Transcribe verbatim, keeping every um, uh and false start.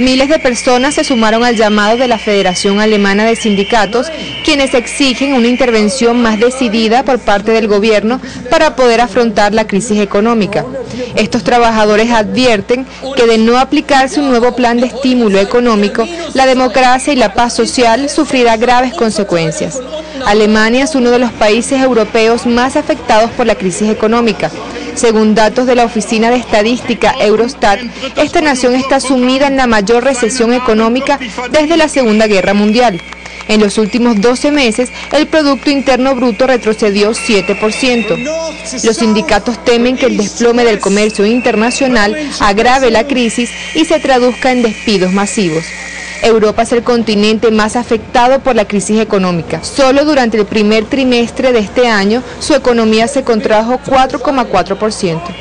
Miles de personas se sumaron al llamado de la Federación Alemana de Sindicatos, quienes exigen una intervención más decidida por parte del gobierno para poder afrontar la crisis económica. Estos trabajadores advierten que de no aplicarse un nuevo plan de estímulo económico, la democracia y la paz social sufrirá graves consecuencias. Alemania es uno de los países europeos más afectados por la crisis económica. Según datos de la Oficina de Estadística Eurostat, esta nación está sumida en la mayor recesión económica desde la Segunda Guerra Mundial. En los últimos doce meses, el Producto Interno Bruto retrocedió siete por ciento. Los sindicatos temen que el desplome del comercio internacional agrave la crisis y se traduzca en despidos masivos. Europa es el continente más afectado por la crisis económica. Solo durante el primer trimestre de este año, su economía se contrajo cuatro coma cuatro por ciento.